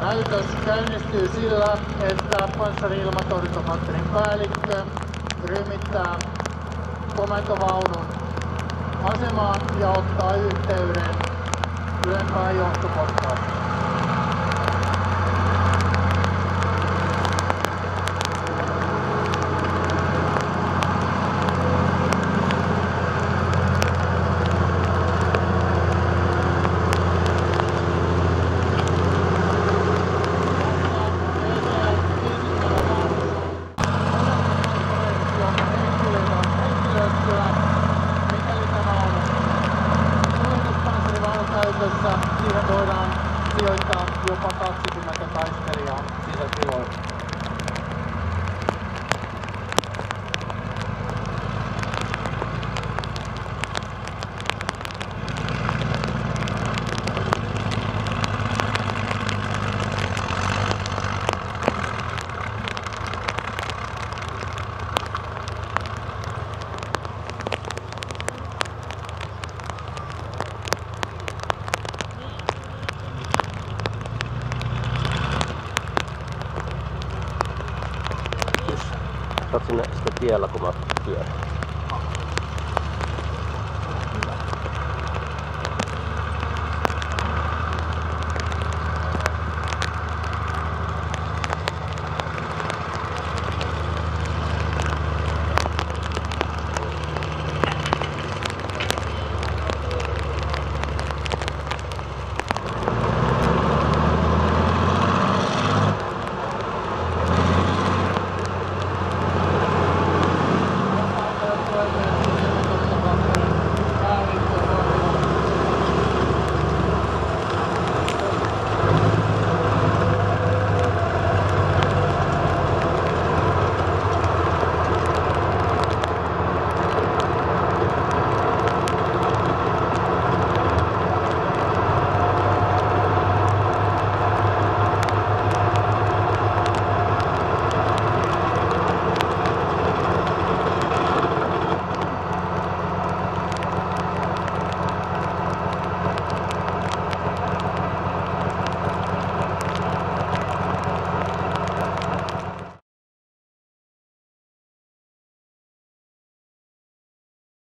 Hälytys käynnistyy sillä, että panssari-ilmatorjuntapanterin päällikkö ryhmittää komentovaunun asemaan ja ottaa yhteyden ylempään johtopotkaan. Siihen voidaan sijoittaa jopa 20 taistelijaa sisätiloilla. Katsin sitä tiellä, kun mä pyörin.